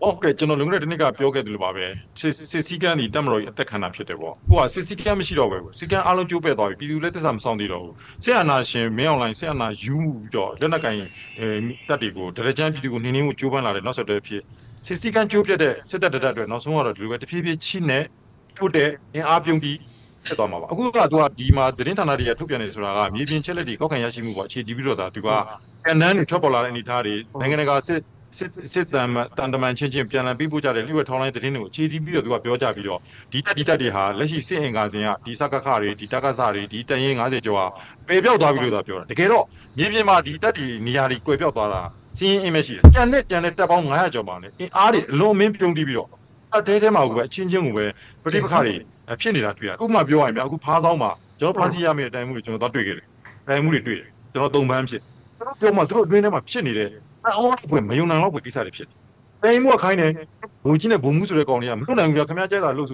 오케이, 저는 런거래니까 벽에 들어봐요. 시간 이담으로 택하나 필요해요. 우와, 시간 싫어요. 시간 알로 주배 더 비율에 대한 상대로. 세안하신 매온라인 세안하 유저. 연락이 따디고 대전 비디고 니니무 주반라를 넣어서 대피. 시간 주배대 세다다다 넣어서 뭐라 들고 대피 친네. 주대 아병기 세다마. 그거가 또 디마 드린타나리아 투변에서라가 미빈 첼레디 거기 야심이 같이 디비로다 되고가. 그는 쳐볼라는 이탈이 내가 세 စစ်တမ်းတန်တမန်ချင်းချင်းပြန်လာပြီးပို့ကြတယ်လူ့ထောင်လိုက်တဲ့သတင်းတွေကိုခြေတီးပြီးတော့သူကပြောကြပြီးတော့ဒီတက်ဒီတက်တွေဟာလက်ရှိစစ်အင်ကားစင်ကဒီစကခါတွေဒီတက်ကစားတွေဒီတန်ရင်50ကျော်ပေပြောက်သွားပြီးစင်အင်းမရှိတယ်ကြံတဲ့ကြံတဲ့တက်ပေါင်း900ကျော်ပါလေအအားတွေအလုံးမင်းပြုံးပြီးတော့တက်ထဲထဲမှာကိုပဲအချင်းချင်းကိုပဲပြိပခါတွေဖြစ်နေတာတွေ့ရတယ်နိုင်မှုတွေကျွန်တော်တော့တွေ့ခဲ့တယ်နိုင်မှုတွေတွေ့တယ်ကျွန်တော်သုံးပန်းဖြစ်တော့ပြောမှသူတို့တွင်းထဲမှာဖြစ်နေတဲ့ အဲ့ဒီမှာခိုင်းနေလူကြီးနဲ့ဘုံမှုဆိုတဲ့ကောင်တွေကမလွတ်နိုင်ဘူးပြခံပြောတယ်နိုင်မှုက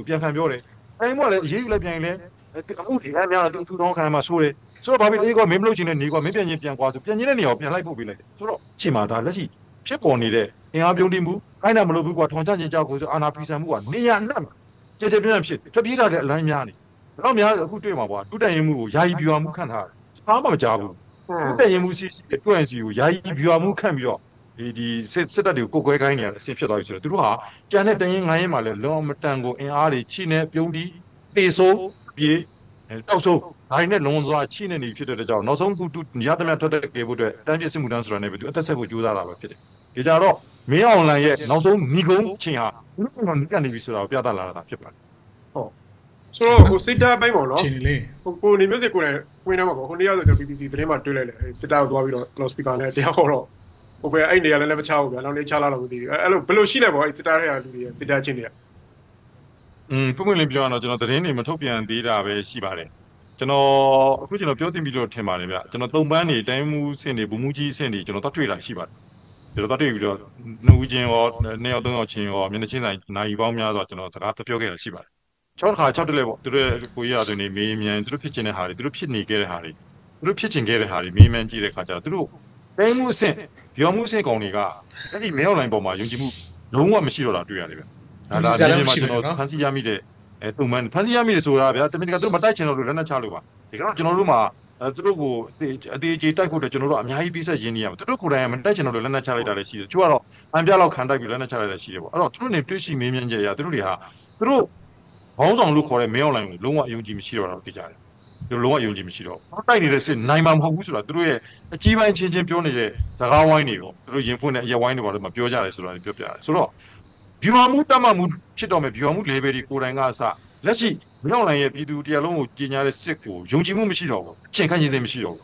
လည်းအရေးကြီးလိုက်ပြန်ရင်လည်းအခုဒီကမ်းများတော့သူ့ထုံးခိုင်းမှာဆိုးတယ်ဆိုတော့ဘာဖြစ်လဲဒီကောမင်းမလို့ချင်တဲ့နေကောမင်းပြန်ချင်းပြန်ကွာဆိုပြန်ချင်းတဲ့နေအောင်ပြန်လိုက်ပို့ပေးလိုက်တယ်ဆိုတော့ချိန်မှာဒါလက်ရှိဖြစ်ပေါ်နေတဲ့အာရုံပြုံးတိမှုခိုင်းတာမလို့ဘူးကွာထုံချချင်းကြောက်ကိုဆိုအာနာပီဆန်မှုကနေရနဲ့ကျဲကျဲပြန်ဖြစ်တပီးတာတဲ့လမ်းများနေလောက်များအခုတွေ့မှာကွာဒုတိုင်ရင်မှုကိုယာယီပြွာမှုခံထားတယ်ဘာမှမကြားဘူးဒုတိုင်ရင်မှုစီကိုတွန့်စီကိုယာယီပြွာမှုခံပြီးတော့ ဒီစစ်တပ်တွေကိုကိုယ်ကိုယ်ခိုင်းနေရတဲ့ဆင်ဖြစ်သွားပြီဆိုတော့သူတို့ဟာကြံတဲ့တရင်ငိုင်းရင်မှလည်းလောမတန်ကိုအင်အားတွေချိနဲ့ပြုံးပြီးတေဆိုပြီးတောက်ဆုပ်ဒိုင်းနဲ့လုံစွာချိနဲ့နေဖြစ်တဲ့ကြောင့်နောက်ဆုံးသူညတမန်ထွက်တဲ့ကေဖို့အတွက်တန်းပြစ်စစ်မှုတန်းဆိုတာနဲ့ပဲသူအသက်ဆက်ဖို့ကြိုးစားတာပဲဖြစ်တယ်ကြတော့မင်းအောင်လှိုင်ရဲ့နောက်ဆုံးမိကုံးချင်းဟာဘယ်လိုရှိလဲပေါ့ အဲ့ဒီစစ်သားချင်းတွေကပုံမှန်လေးပြောရတော့ကျွန်တော်သတင်းတွေမထုတ်ပြန်သေးတာပဲရှိပါတယ်ကျွန်တော်အခုကျွန်တော်ပြောသိပြီလို့ထင်ပါတယ်ဗျကျွန်တော်သုံးပန်းနေတိုင်းမှုစင်တွေဘုံမှုကြီးစင်တွေကျွန်တော်တတ်တွေ့တာရှိပါတယ်ကျွန်တော်တတ်တွေ့ပြီးတော့နှူးချင်းရောနေအောင်သုံးအောင်ချင်းရောမျက်နှာချင်းဆိုင်နိုင်ပေါင်းများစွာကျွန်တော်စကားပြောခဲ့တာရှိပါတယ်ကျွန်တော်ခါချောက်တက်လဲပေါ့သူတို့ကိုရရတဲ့နေမေးမြန်သူတို့ဖြစ်ချင်တဲ့ဟာတွေသူတို့ဖြစ်နေခဲ့တဲ့ဟာတွေမေးမြန်ကြည့်တဲ့ခါကျတော့သူတို့တိုင်းမှုစင်ရွာမှုစင်ကောင်တွေက လုံးဝယုံကြည်မရှိတော့တာဖြစ်ကြတယ်ဒီလိုလုံးဝယုံကြည်မရှိတော့တိုက်နေတဲ့စစ်နိုင်မှမဟုတ်ဘူးဆိုတာသူတို့ရဲ့အကြီးပိုင်းချင်းချင်းပြောနေတဲ့စကားဝိုင်းတွေပေါ့သူတို့ရင်ဖွင့်တဲ့အရက်ဝိုင်းတွေပါတော့မပြောကြရဆိုတာပြောပြရတယ်ဆိုတော့ဗျူဟာမှုတတ်မှမှုဖြစ်တော့မယ်ဗျူဟာမှုလေဘယ်ဒီကိုယ်တိုင်ကအစလက်ရှိမြောင်းလိုင်းရဲ့ပြည်သူတရားလုံးကိုကျင်ညာတဲ့စစ်ကိုယုံကြည်မှုမရှိတော့ဘူးအချိန်ခန့်ကြီးသိမ်းမရှိတော့ဘူး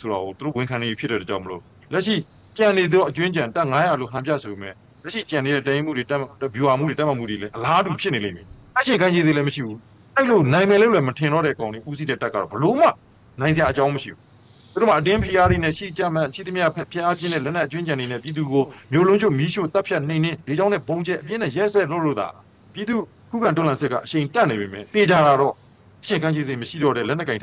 ဆိုတော့သူတို့ဝန်ခံနေဖြစ်တဲ့ကြောင့်မလို့လက်ရှိကြံနေတော့အကျွင်းကြံတန်900လို့ခံပြဆိုပေမဲ့လက်ရှိကြံနေတဲ့တိုင်းမှုတွေတက်ဗျူဟာမှုတွေတက်မှမှုတွေလည်းအလားတူဖြစ်နေလိမ့်မယ်အချိန်ခန့်ကြီးသိမ်းလည်းမရှိဘူး အဲ့လိုနိုင်မယ်လို့လည်းမထင်တော့တဲ့ကောင်တွေဦးစီးတဲ့တက်ကဘလို့မှနိုင်စရာအကြောင်းမရှိဘူးအဲ့လိုနိုင်မယ်လို့လည်းမထင်တော့တဲ့ကောင်တွေဦးစီးတဲ့တက်ကဘလို့မှနိုင်စရာအကြောင်းမရှိဘူးအဲ့လိုမြင်နေရတာ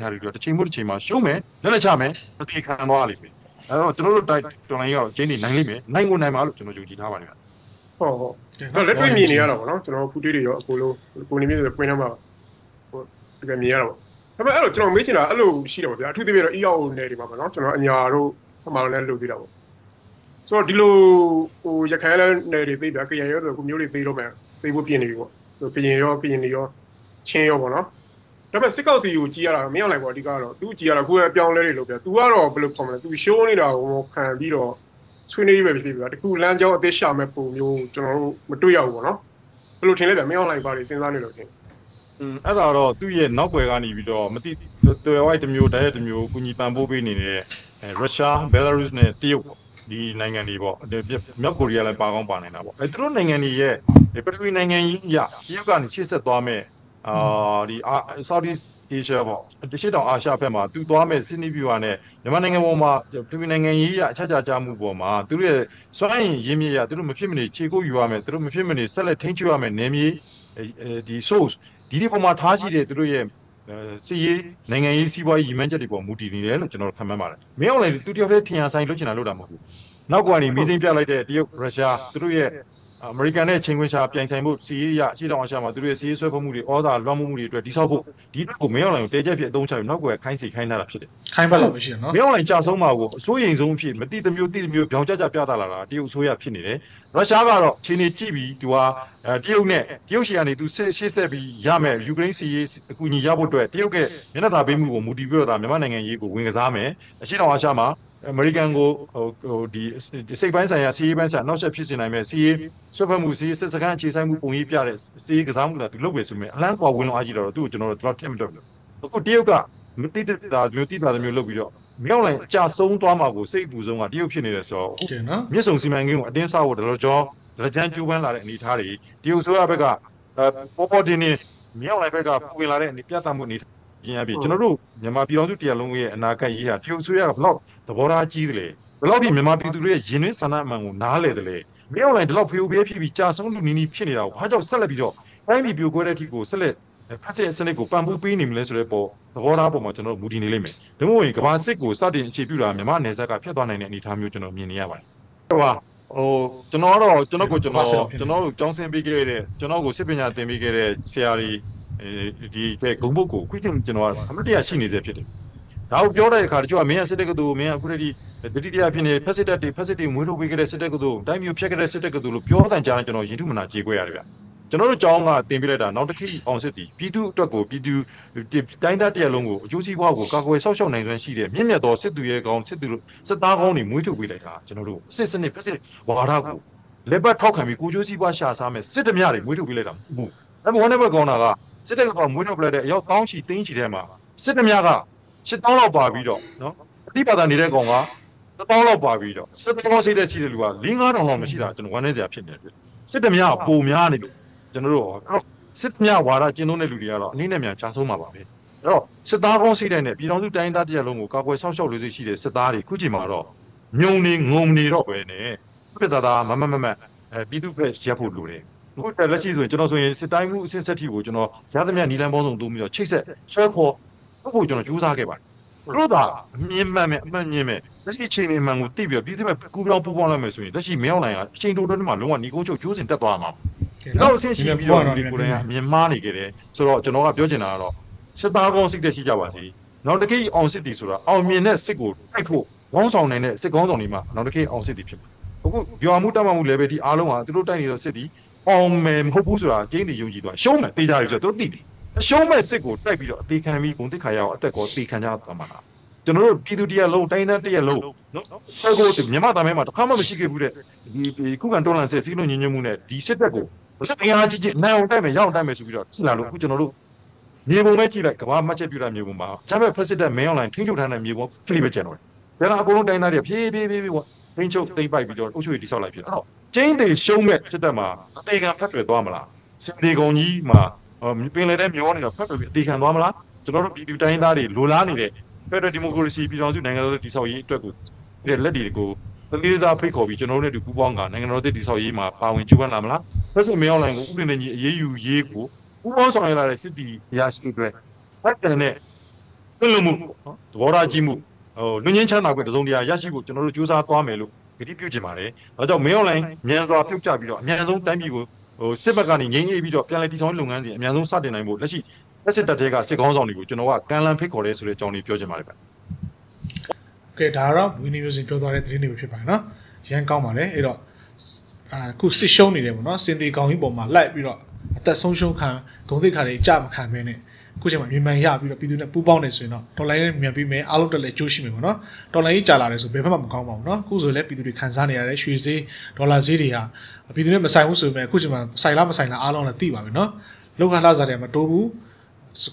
ပေါ့နော်ကျွန်တော်အခုတွေ့ရရောအကုန်လုံးကိုနေမျိုးဆိုပြွင်းတော့မှာ ဒီကမြင်ရတာပေါ့ဒါပေမဲ့အဲ့လိုကျွန်တော်မေ့ချင်တာအဲ့လိုရှိတယ်ပေါ့ဗျာအထူးသဖြင့်တော့ အဲ့ဒါတော့သူ့ရဲ့နောက်ွယ်ကနေပြီးတော့မတိတော်ရိုက်တစ်မျိုးတည်းတစ်မျိုးကိုညီပန်ပိုးပေးနေတယ်ရုရှားဘယ်လာရုစ်နဲ့တရုတ်ဒီနိုင်ငံတွေပေါ့မြက်ကိုရီးယားလည်းပါကောင်းပါနေတာပေါ့အဲ့သူတို့နိုင်ငံကြီးရဲ့ပတဝီနိုင်ငံကြီးအရာအချာချာချာမှုပေါ်မှာသူတို့ရဲ့စွမ်းရည်ရင်းမြစ်ရသူတို့မဖြစ်မနေခြေကိုယူရမယ်သူတို့မဖြစ်မနေဆက်လက်ထိန်းချုပ်ရမယ်နည်းမြေဒီ source ဒီဒီပုံမှာထားရှိတဲ့သူတို့ရဲ့စီးရေးနိုင်ငံရေးစီးပွားရေးရည်မှန်းချက်တွေပေါ်မူတည်နေတယ်လို့ကျွန်တော်ခန့်မှန်းပါတယ်။မင်းအောင်လည်းသူတယောက်တည်းထင်ရှားဆိုင်လုပ်ချင်တာလုပ်တာမဟုတ်ဘူး။နောက်ကွာနေမီးစင်းပြလိုက်တဲ့တရုတ်ရုရှားသူတို့ရဲ့ ဒီနိုင်ငံရေးစီးပွားရေးရည်မှန်းချက်တွေပေါ်မူတည်နေတယ်လို့ကျွန်တော်ခန့်မှန်းပါတယ်။အဲ့ဒါကြောင့်သူတို့ရဲ့ Mereka ni cengkuan siapa yang saya mahu si ya si orang siapa tu dia si saya pun mudi, orang dah lama mudi tu dia disahku, dia tu kau memang lah, terjadi dia dong cakap nak kau kain si kain dah lapsir, kain baru lapsir, memang lah jasa semua aku, so yang semua pin, mesti demi orang jasa biar dah lah, dia usah pin ni, orang siapa lo, cini cibi tua, dia siapa ni tu sesebi, ya me, Ukraine si aku ni jawab tu, dia ke, mana dah bemu kau mudi berdua, memang dengan ini kau dengan zaman, si orang siapa Mereka anggo di sepanjang ya, sepanjang, nampak pisi nama si sebab musi sekarang ciri musi pungi piara si kesamu dah terlalu besar, alang kau guna aji dah tu jenama terlalu tembok. Kau dia juga mesti dah mula bijak. Mereka ni jasong tua mabu sebuzong ada opsi ni esok. Mereka sungsi mungkin ada yang sahaja terlalu jangan cuba lari ni tari. Dia usah apa kah? Pokok ini mereka ni apa kah? Pungi lari ni piara tamu ni. Jina bi, cina lu, jemaah bilang tu dia longe nak kaya iya, tiup suya kalau terbawa ciri le, kalau di jemaah bi tu dia jenis sana mangu nahle dale, beliau lain dalam piu bi bicara semua tu ni pini lau, hajau sila bijau, kami piu korang tiku sila, pasal sila ku pampu pini mula sila po terbawa apa macam tu mudi ni leme, demo ini kawan saya ku saat ini cepiu lah jemaah ni zakat piu tuan ini tamu cina mienya wan, wah, oh cina orang cina lu jongsing bikir le, cina lu sebenarnya tembiker le siari. di kekumpuku, kucing jenawar, hampir dia sini je pede. Tahu biarlah kerja, meja sedek itu, meja kurang di, dari dia punya fasilitas murah begini sedek itu, time yang pihak sedek itu lu biarlah jalan jenawar itu mana cikgu ada. Jenawar jauhnya tempat ada, nanti kita angkat di, bidu takku, bidu di daerah dia longo, jusi waku, kau esok esok nanti sini, mana dah sedu ye kau sedu, sedang kau ni murah begini lah, jenawar. Sesini fasilitas waraku, lebar tak kami kujusi waku sama, sedang ni murah begini lah, bu. Tapi mana pun kau nak. 这个话没有不来的，要刚去等几天嘛。是怎么样啊？是当老板比较，喏。你把咱你来讲啊，是当老板比较。是当谁来去的路啊？另外的话没去了，就是我那家骗的。是怎么样？不么样的路，就是说，是怎么样？我那今天的路了，你那边加收嘛吧呗。哦，是当刚谁来的？比方说，咱家这些农户，搞个小小的这些的，是打的，估计嘛咯，牛的、牛的了呗呢。别打打，慢慢，比都快下坡路嘞。 我在那些人，就那说，是单位先设计过，就那家里面你来帮忙都没有，确实，生活，不过就那纠缠给吧。老大，你们，那些青年们，我代表，你们股票不帮他们说，那些没有人啊，新多的嘛，另外你讲就就是得多嘛。那我先是比较理解过来，明码理解的，所以就那个表现那咯，是大公司的私家公司，然后你可以按时提出来，后面呢是个太苦，广场内呢是广场里嘛，然后你可以按时提出来。不过，要么他们来边的阿龙啊，这都带你到这里。 အောင်မယ်မဟုတ်ဘူးဆိုတာကျင်းနေယုံကြည်သွားရှုံးမယ်တေးကြရပြီဆိုတော့သူတိတယ်ရှုံးမဲ့စစ်ကိုတိုက်ပြီးတော့အသေးခံပြီးဂုံတိခါရအောင်အသက်ကိုတေးခံကြသွားမှာလားကျွန်တော်တို့ပြည်သူတရားလုံးတိုင်းသားတရားလုံးနော်ဆက်ကိုမြန်မာသားမဲမှာတစ်ခါမှမရှိခဲ့ဘူးတဲ့ဒီခုခံတော်လှန်စစ်စည်းလုံးညင်ညွတ်မှုနဲ့ဒီစစ်တပ်ကိုတရားကြီးကြီးနိုင်အောင်တိုက်မယ်ရအောင်တိုက်မယ်ဆိုပြီးတော့စစ်လာလို့အခုကျွန်တော်တို့မြေပုံပဲကြည့်လိုက်ကဘာမှချက်ပြတာမြေပုံပါဂျာမန်ဖက်စစ်တပ်မင်းအွန်လိုင်းထိချုပ်ထားတဲ့မြေပုံဖိလိပကျန်တော့တယ်ဒါကအကုန်လုံးတိုင်းသားတွေဖြည်းထိချုပ်သိမ့်ပိုက်ပြီးတော့အုပ်ချုပ်ရေးတိဆောက်လိုက်ဖြစ်တော့ ကျင်းတွေရှုံးမဲ့စစ်တပ်မှာအသေးခံဖက်တွေသွားမလားစင်ဒီကုံကြီးမှာပင်လယ်ထဲမျောနေတာဖက်တွေအသေးခံသွားမလားကျွန်တော်တို့ပြည်သူတိုင်းသားတွေလိုလားနေတဲ့ဖက်ဒရယ်ဒီမိုကရေစီပြည်ထောင်စုနိုင်ငံတော်တည်ဆောက်ရေးအတွက်ကိုလက်တွေကိုသတိထားဖိတ်ခေါ်ပြီးကျွန်တော်တို့နဲ့တူပူးပေါင်းကနိုင်ငံတော်တည်ဆောက်ရေးမှာပါဝင်ကြိုးပမ်းလာမလားဆက်စပ်မြောင်းလိုင်းကိုဥပဒေနဲ့ညီအရေးယူရေးကိုပူးပေါင်းဆောင်ရွက်လာတဲ့စစ်တီရာရှိတွေဖက်တယ်နဲ့ပြည်လုံးမှုသဘောထားကြီးမှုလူငင်းချမ်းသာခွင့်တစုံတရာရရှိဖို့ကျွန်တော်တို့ကြိုးစားသွားမယ်လို့ 给你标记嘛嘞，那叫没有人，民众标记比较，民众单比个，西北干的人也比较，偏来地方农安的，民众啥的内部，那些大家个是广场内部，就那话橄榄皮过来，所以叫你标记嘛嘞呗。OK， 当然，每年有时标到嘞，每年有些办呢，像讲嘛嘞，伊个啊，古是小年嘞嘛，喏，现在讲伊无嘛来，比如，但双手看，工地看嘞，家么看咩呢？ कुछ है मैं यहाँ अभी अभी तूने पुबाऊं ने सुना तो लाइन में अभी मैं आलू डले जोशी में बना तो लाइन चला रहे सो बेफाम हम काम आऊँ ना कुछ वाले अभी तूने खानसानी आ रहे शुरू से डॉलर जीरी या अभी तूने मसाइलों से मैं कुछ मैं साइला आलू ना ती बाबी ना लोग खाना जा रहे हैं मैं टोबू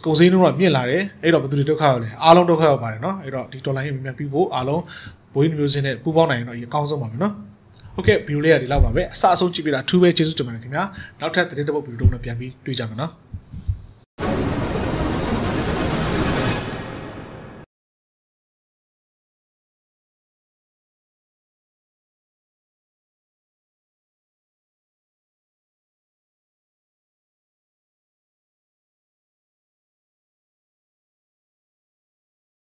कुछ ही नूर अभी ला रहे ये लोग